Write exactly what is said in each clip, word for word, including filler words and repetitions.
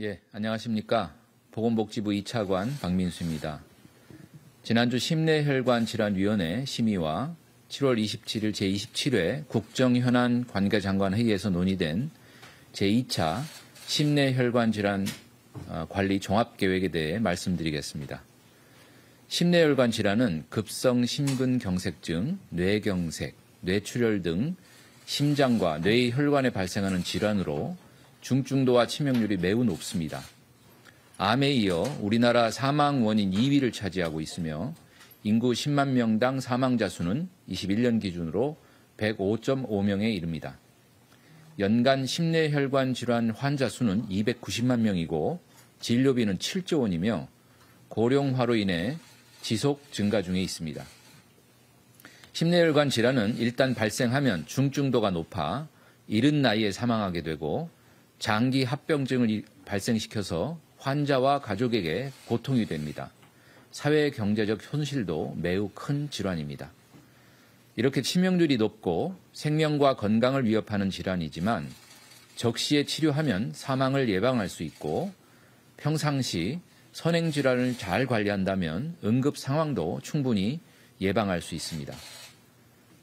예, 안녕하십니까. 보건복지부 이 차관 박민수입니다. 지난주 심뇌혈관질환위원회 심의와 칠월 이십칠일 제이십칠회 국정현안 관계장관회의에서 논의된 제이차 심내혈관질환 관리 종합계획에 대해 말씀드리겠습니다. 심내혈관질환은 급성심근경색증, 뇌경색, 뇌출혈 등 심장과 뇌의 혈관에 발생하는 질환으로 중증도와 치명률이 매우 높습니다. 암에 이어 우리나라 사망 원인 이위를 차지하고 있으며 인구 십만 명당 사망자 수는 이십일년 기준으로 백오점오명에 이릅니다. 연간 심내혈관 질환 환자 수는 이백구십만 명이고 진료비는 칠조 원이며 고령화로 인해 지속 증가 중에 있습니다. 심내혈관 질환은 일단 발생하면 중증도가 높아 이른 나이에 사망하게 되고 장기 합병증을 발생시켜서 환자와 가족에게 고통이 됩니다. 사회 경제적 손실도 매우 큰 질환입니다. 이렇게 치명률이 높고 생명과 건강을 위협하는 질환이지만 적시에 치료하면 사망을 예방할 수 있고 평상시 선행 질환을 잘 관리한다면 응급 상황도 충분히 예방할 수 있습니다.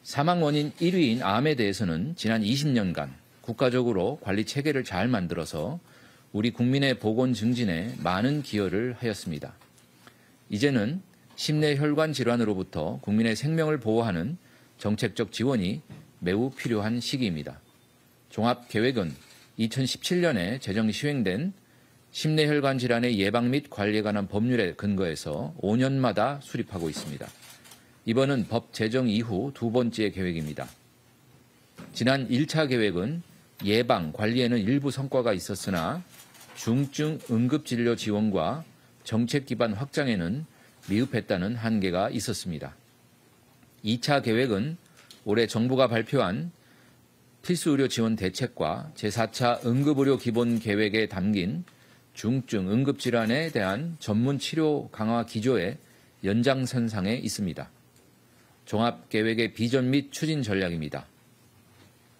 사망 원인 일위인 암에 대해서는 지난 이십년간 국가적으로 관리 체계를 잘 만들어서 우리 국민의 보건 증진에 많은 기여를 하였습니다. 이제는 심내혈관 질환으로부터 국민의 생명을 보호하는 정책적 지원이 매우 필요한 시기입니다. 종합계획은 이천십칠년에 제정 시행된 심내혈관 질환의 예방 및 관리에 관한 법률에 근거해서 오년마다 수립하고 있습니다. 이번은 법 제정 이후 두 번째 계획입니다. 지난 일차 계획은 예방, 관리에는 일부 성과가 있었으나 중증 응급진료 지원과 정책 기반 확장에는 미흡했다는 한계가 있었습니다. 이차 계획은 올해 정부가 발표한 필수의료 지원 대책과 제사차 응급의료 기본 계획에 담긴 중증 응급질환에 대한 전문 치료 강화 기조의 연장선상에 있습니다. 종합계획의 비전 및 추진 전략입니다.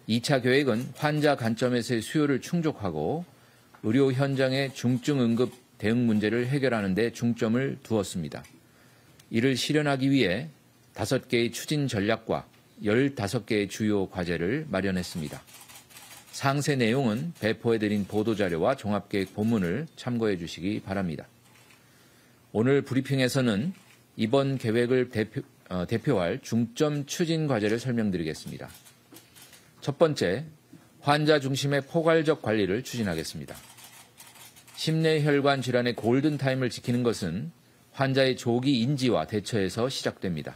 이차 계획은 환자 관점에서의 수요를 충족하고 의료 현장의 중증 응급 대응 문제를 해결하는 데 중점을 두었습니다. 이를 실현하기 위해 다섯 개의 추진 전략과 열다섯 개의 주요 과제를 마련했습니다. 상세 내용은 배포해드린 보도자료와 종합계획 본문을 참고해 주시기 바랍니다. 오늘 브리핑에서는 이번 계획을 대표, 어, 대표할 중점 추진 과제를 설명드리겠습니다. 첫 번째, 환자 중심의 포괄적 관리를 추진하겠습니다. 심내혈관 질환의 골든타임을 지키는 것은 환자의 조기 인지와 대처에서 시작됩니다.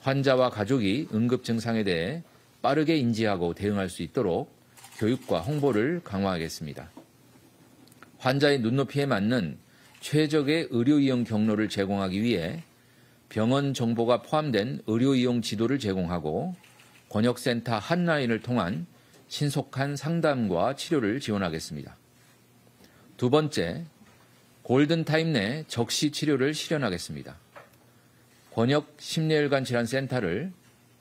환자와 가족이 응급 증상에 대해 빠르게 인지하고 대응할 수 있도록 교육과 홍보를 강화하겠습니다. 환자의 눈높이에 맞는 최적의 의료이용 경로를 제공하기 위해 병원 정보가 포함된 의료이용 지도를 제공하고 권역센터 핫라인을 통한 신속한 상담과 치료를 지원하겠습니다. 두 번째, 골든타임 내 적시 치료를 실현하겠습니다. 권역 심내혈관 질환센터를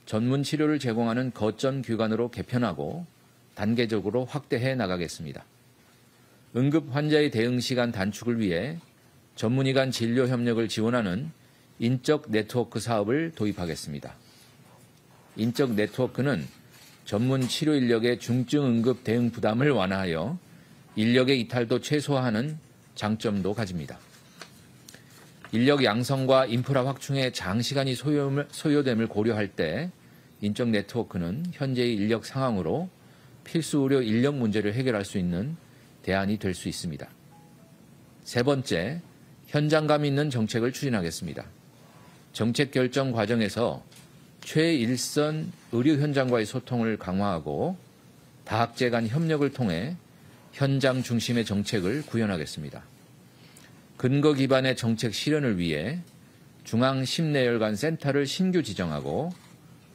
전문 치료를 제공하는 거점 기관으로 개편하고 단계적으로 확대해 나가겠습니다. 응급 환자의 대응 시간 단축을 위해 전문의간 진료 협력을 지원하는 인적 네트워크 사업을 도입하겠습니다. 인적 네트워크는 전문 치료 인력의 중증 응급 대응 부담을 완화하여 인력의 이탈도 최소화하는 장점도 가집니다. 인력 양성과 인프라 확충에 장시간이 소요됨을 고려할 때 인적 네트워크는 현재의 인력 상황으로 필수 의료 인력 문제를 해결할 수 있는 대안이 될 수 있습니다. 세 번째, 현장감 있는 정책을 추진하겠습니다. 정책 결정 과정에서 최일선 의료 현장과의 소통을 강화하고 다학제 간 협력을 통해 현장 중심의 정책을 구현하겠습니다. 근거 기반의 정책 실현을 위해 중앙심내혈관센터를 신규 지정하고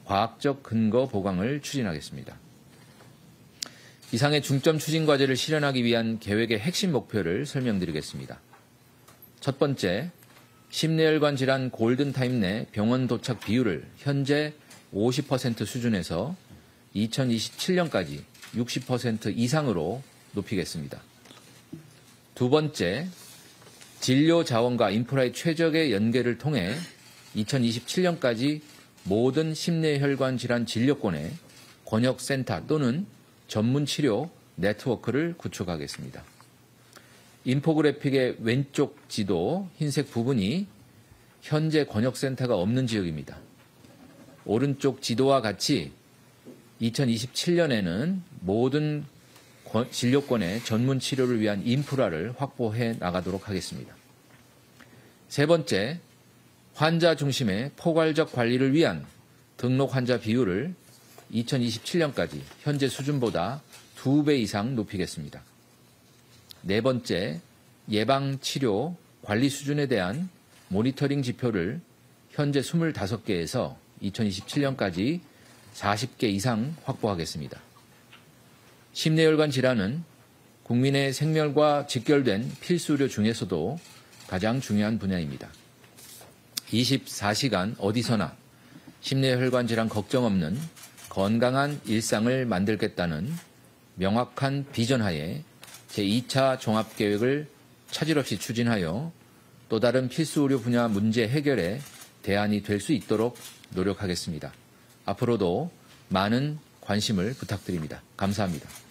과학적 근거 보강을 추진하겠습니다. 이상의 중점 추진 과제를 실현하기 위한 계획의 핵심 목표를 설명드리겠습니다. 첫 번째, 심내혈관 질환 골든타임 내 병원 도착 비율을 현재 오십 퍼센트 수준에서 이천이십칠년까지 육십 퍼센트 이상으로 높이겠습니다. 두 번째, 진료 자원과 인프라의 최적의 연계를 통해 이천이십칠 년까지 모든 심뇌혈관 질환 진료권에 권역센터 또는 전문치료 네트워크를 구축하겠습니다. 인포그래픽의 왼쪽 지도 흰색 부분이 현재 권역센터가 없는 지역입니다. 오른쪽 지도와 같이 이천이십칠 년에는 모든 진료권의 전문 치료를 위한 인프라를 확보해 나가도록 하겠습니다. 세 번째, 환자 중심의 포괄적 관리를 위한 등록 환자 비율을 이천이십칠 년까지 현재 수준보다 두 배 이상 높이겠습니다. 네 번째, 예방, 치료, 관리 수준에 대한 모니터링 지표를 현재 이십오 개에서 이천이십칠 년까지 사십 개 이상 확보하겠습니다. 심내혈관 질환은 국민의 생명과 직결된 필수 의료 중에서도 가장 중요한 분야입니다. 이십사 시간 어디서나 심내혈관 질환 걱정 없는 건강한 일상을 만들겠다는 명확한 비전하에 제이 차 종합계획을 차질 없이 추진하여 또 다른 필수 의료 분야 문제 해결에 대안이 될 수 있도록 노력하겠습니다. 앞으로도 많은 관심을 부탁드립니다. 감사합니다.